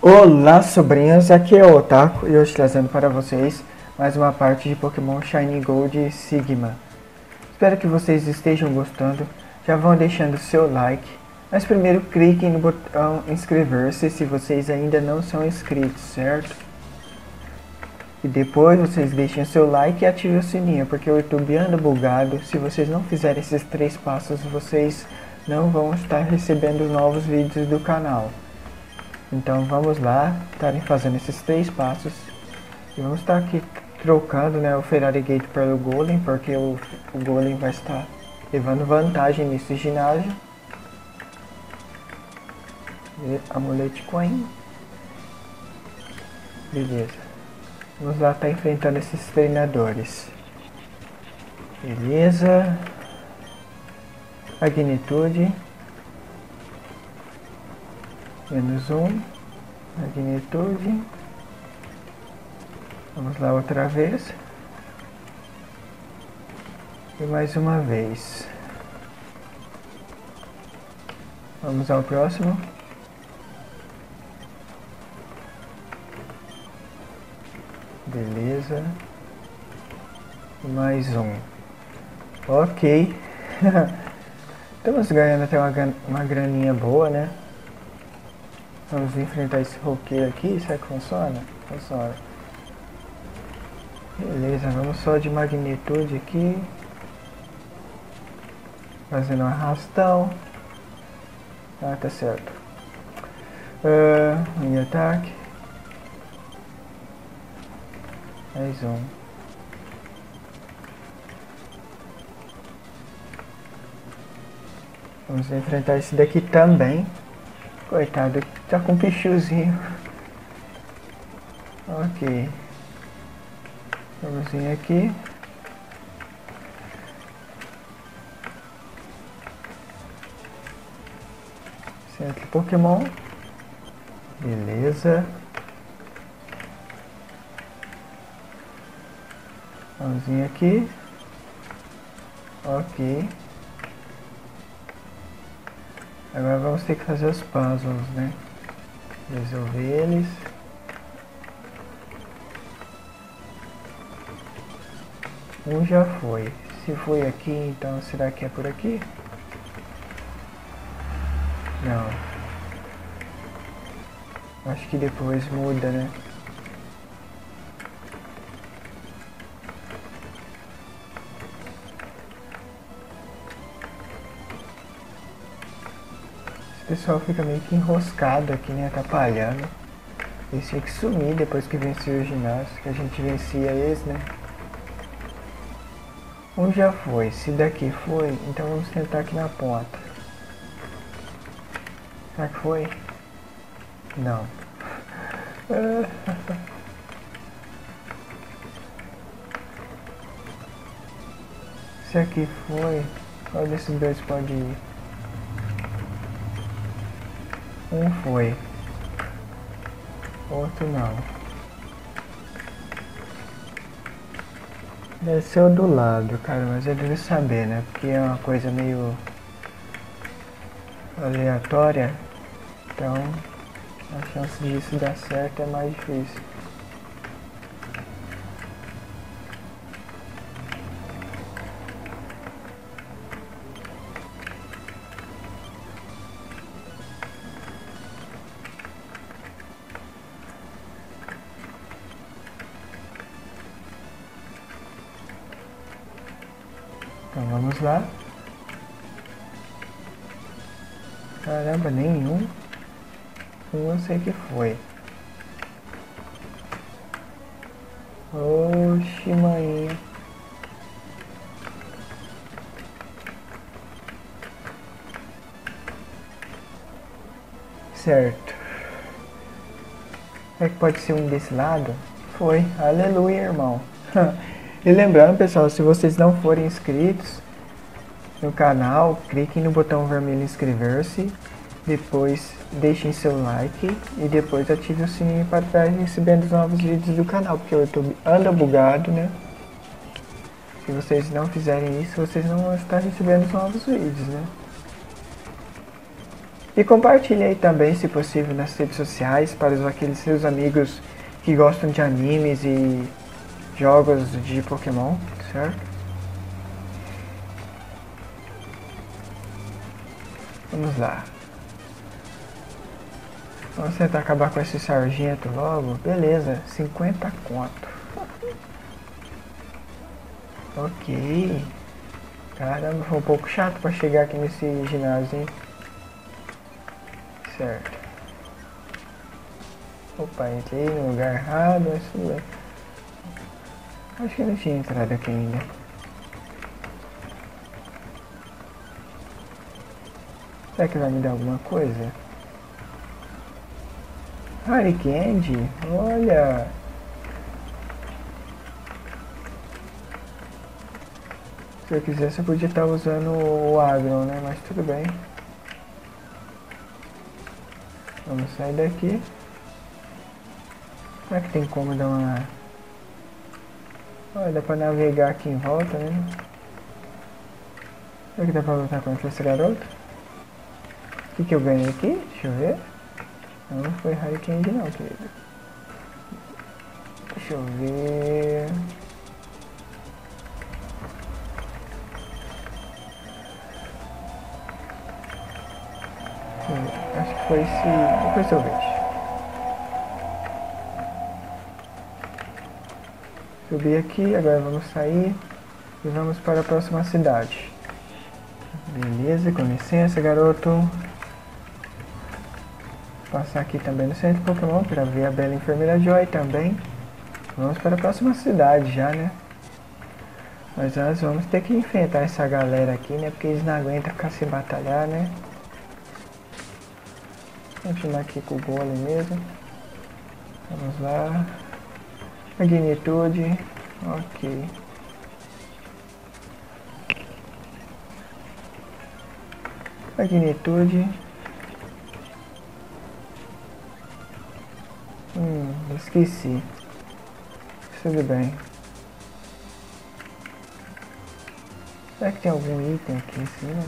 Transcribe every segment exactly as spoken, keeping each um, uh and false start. Olá, sobrinhas, aqui é o Otaku e hoje trazendo para vocês mais uma parte de Pokémon Shiny Gold Sigma. Espero que vocês estejam gostando, já vão deixando seu like, mas primeiro cliquem no botão inscrever-se se vocês ainda não são inscritos, certo? E depois vocês deixem seu like e ativem o sininho, porque o YouTube anda bugado. Se vocês não fizerem esses três passos, vocês não vão estar recebendo os novos vídeos do canal. Então vamos lá, estarem fazendo esses três passos. E vamos estar aqui trocando, né, o Ferrari Gate pelo Golem, porque o, o Golem vai estar levando vantagem nesse ginásio. E amulete coin. Beleza. Vamos lá, tá enfrentando esses treinadores. Beleza. Magnitude. Menos um. Magnitude. Vamos lá outra vez. E mais uma vez. Vamos ao próximo. Beleza, mais um, ok. Estamos ganhando até uma, uma graninha boa, né? Vamos enfrentar esse roqueiro aqui, será que funciona? Funciona. Beleza, vamos só de magnitude aqui, fazendo um arrastão. Ah, tá certo. Uh, em ataque. Mais um. Vamos enfrentar esse daqui também. Coitado, tá com um pichuzinho. Ok. Vamos vir aqui. Certo, Pokémon. Beleza. Vamos vir aqui. Ok. Agora vamos ter que fazer os puzzles, né? Resolver eles. Um já foi. Se foi aqui, então será que é por aqui? Não. Acho que depois muda, né? O pessoal fica meio que enroscado aqui, né, atrapalhando. Eles tinham que sumir depois que vencia o ginásio, que a gente vencia eles, né. Um já foi, se daqui foi, então vamos tentar aqui na ponta. Será que foi? Não. Se aqui foi, qual desses dois pode ir? Um foi, outro não. Desceu do lado, cara, mas eu devia saber, né? Porque é uma coisa meio aleatória, então a chance disso dar certo é mais difícil. Então vamos lá. Caramba, nenhum. Um eu sei que foi. Oxi, maninha. Certo. Será que pode ser um desse lado? Foi. Aleluia, irmão. E lembrando, pessoal, se vocês não forem inscritos no canal, cliquem no botão vermelho inscrever-se, depois deixem seu like e depois ative o sininho para estar recebendo os novos vídeos do canal, porque o YouTube anda bugado, né? Se vocês não fizerem isso, vocês não vão estar recebendo os novos vídeos, né? E compartilhe aí também, se possível, nas redes sociais para os, aqueles seus amigos que gostam de animes e jogos de Pokémon, certo? Vamos lá. Vamos tentar acabar com esse sargento logo. Beleza, cinquenta conto. Ok. Caramba, foi um pouco chato para chegar aqui nesse ginásio, hein? Certo. Opa, entrei no lugar errado, mas tudo bem. Acho que não tinha entrado aqui ainda. Será que vai me dar alguma coisa? Harry Candy? Olha! Se eu quisesse eu podia estar usando o agro, né? Mas tudo bem. Vamos sair daqui. Será que tem como dar uma... Olha, dá pra navegar aqui em volta, né? Será que dá pra lutar contra esse garoto? O que que eu ganhei aqui? Deixa eu ver. Não, não foi Harry Candy não, querido. Deixa eu ver... Acho que foi esse... Depois eu vejo. Subi aqui, agora vamos sair e vamos para a próxima cidade. Beleza, com licença, garoto. Passar aqui também no centro Pokémon para ver a bela enfermeira Joy também. Vamos para a próxima cidade já, né? Mas nós vamos ter que enfrentar essa galera aqui, né? Porque eles não aguentam ficar se batalhar, né? Vamos continuar aqui com o Golem mesmo. Vamos lá. Magnitude. Ok. Magnitude. Hum, esqueci. Tudo bem. Será que tem algum item aqui em cima?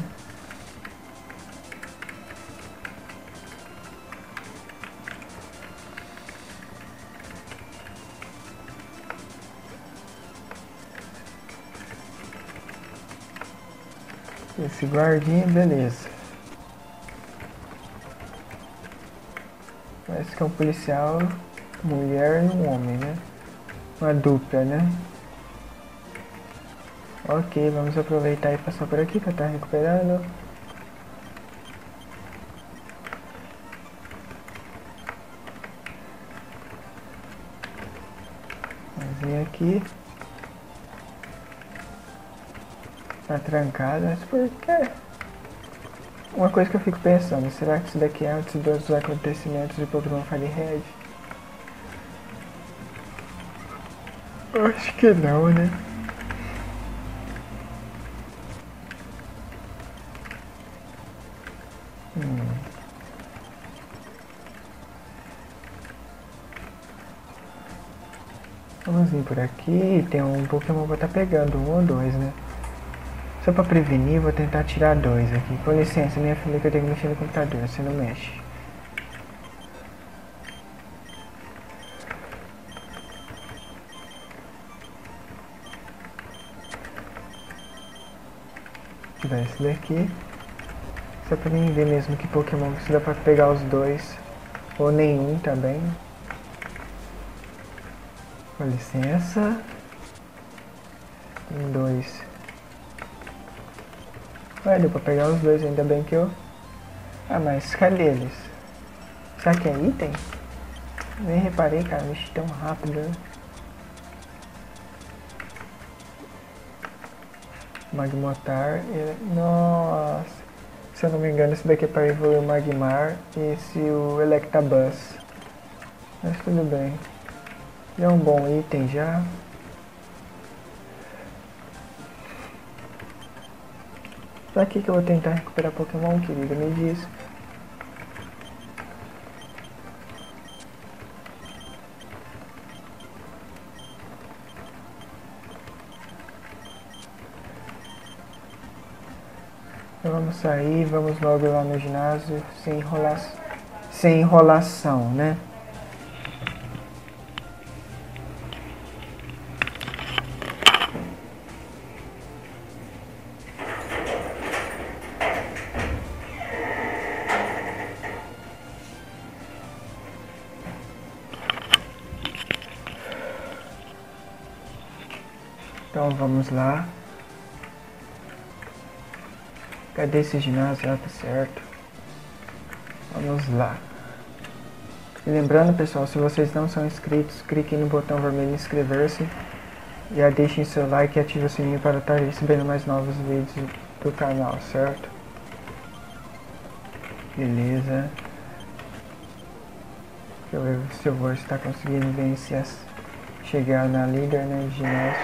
Esse guardinha, beleza. Parece que é um policial, mulher e um homem, né? Uma dupla, né? Ok, vamos aproveitar e passar por aqui pra estar recuperando. Vamos vir aqui. Tá trancado, mas por quê? Uma coisa que eu fico pensando, será que isso daqui é antes dos acontecimentos de Pokémon FireRed? Acho que não, né? Hum. Vamos vir por aqui, tem um Pokémon pra estar pegando, um ou dois, né? Só pra prevenir, vou tentar tirar dois aqui. Com licença, minha filha, que eu tenho que mexer no computador, você não mexe. Tirar esse daqui. Só pra mim ver mesmo que Pokémon que se dá pra pegar os dois. Ou nenhum também. Com licença. Tem dois. Ué, deu pra pegar os dois, ainda bem que eu... Ah, mas cadê eles? Será que é item? Nem reparei, cara, mexe tão rápido, né? Magmotar, ele... Nossa! Se eu não me engano, esse daqui é pra evoluir o Magmar e esse o Electabuzz. Mas tudo bem. Já é um bom item já. Pra que que eu vou tentar recuperar Pokémon, querido? Me diz. Então vamos sair, vamos logo lá no ginásio, sem enrola... sem enrolação, né? Então vamos lá. Cadê esse ginásio? Ah, tá certo. Vamos lá. E lembrando, pessoal, se vocês não são inscritos, cliquem no botão vermelho inscrever-se. E aí deixem seu like e ativem o sininho para estar recebendo mais novos vídeos do canal, certo? Beleza. Deixa eu ver se eu vou estar conseguindo vencer, chegar na líder, né, de ginásio.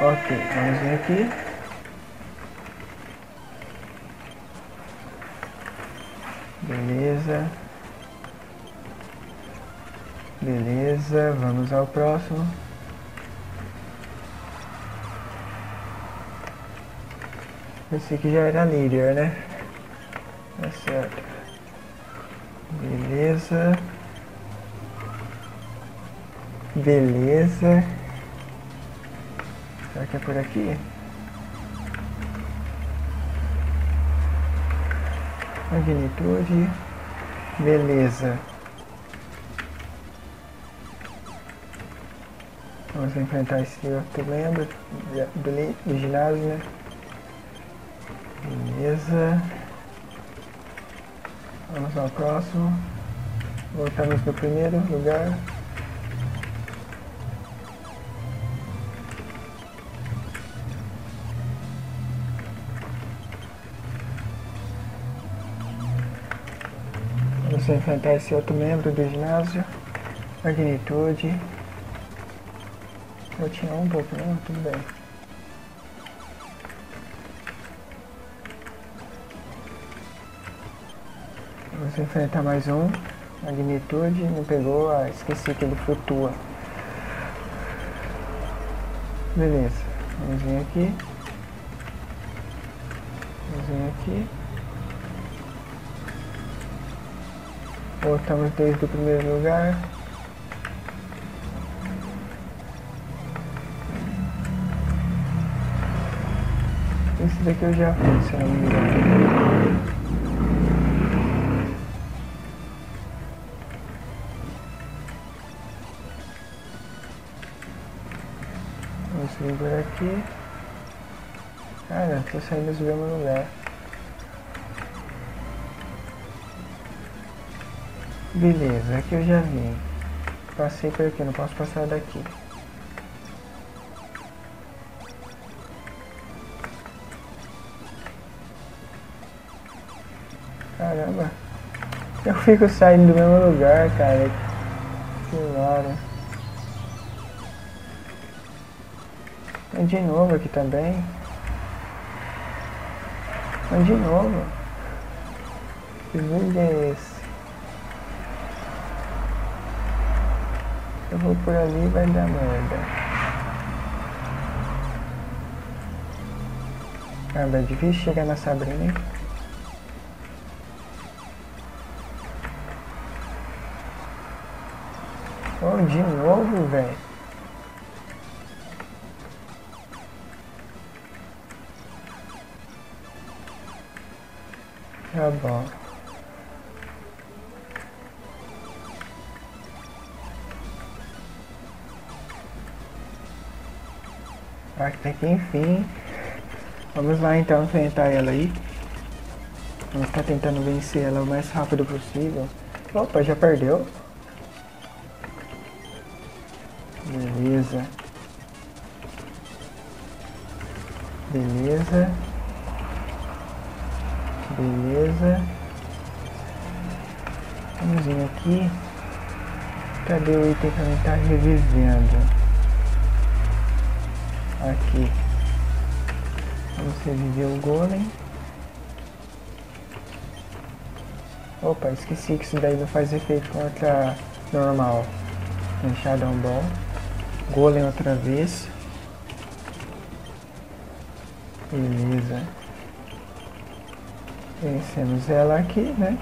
Ok, vamos vir aqui. Beleza. Beleza, vamos ao próximo. Esse aqui já era líder, né? Tá certo. Beleza. Beleza. Será que é por aqui? Magnitude. Beleza. Vamos enfrentar esse outro membro do ginásio, né? Beleza. Vamos ao próximo. Voltamos no primeiro lugar. Vamos enfrentar esse outro membro do ginásio. Magnitude. Eu tinha um Pokémon, tudo bem. Vamos enfrentar mais um. Magnitude. Não pegou. Ah, esqueci que ele flutua. Beleza. Vamos vir aqui. Vamos vir aqui. Voltamos desde o primeiro lugar. Esse daqui eu já fiz, se eu não me engano. Vamos vir por aqui. Cara, tô saindo do mesmo lugar. Beleza, aqui eu já vim. Passei por aqui, não posso passar daqui. Caramba. Eu fico saindo do mesmo lugar, cara. Que lara. Mas de novo aqui também. Mas de novo. Que vídeo é esse? Eu vou por ali e vai dar merda. Caramba, é difícil chegar na Sabrina, hein? Oh, de novo, velho. Tá bom. Até que enfim. Vamos lá então enfrentar ela aí. Vamos estar tentando vencer ela o mais rápido possível. Opa, já perdeu. Beleza. Beleza. Beleza. Vamos vir aqui. Cadê o item que ela está revivendo? Aqui. Vamos reviver o Golem. Opa, esqueci que isso daí não faz efeito contra normal. Enxadão bom. Golem outra vez. Beleza. Vencemos ela aqui, né?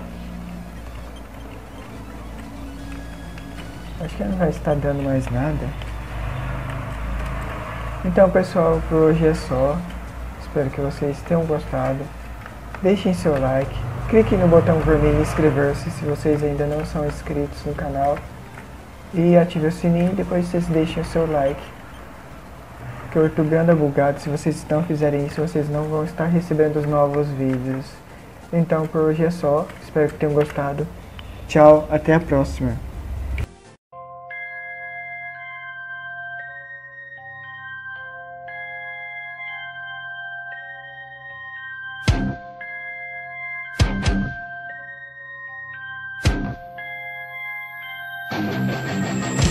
Acho que ela não vai estar dando mais nada. Então, pessoal, por hoje é só. Espero que vocês tenham gostado. Deixem seu like. Clique no botão vermelho inscrever-se se vocês ainda não são inscritos no canal. E ative o sininho e depois vocês deixem o seu like. Porque o YouTube anda bugado. Se vocês não fizerem isso, vocês não vão estar recebendo os novos vídeos. Então, por hoje é só. Espero que tenham gostado. Tchau, até a próxima. We'll be right back.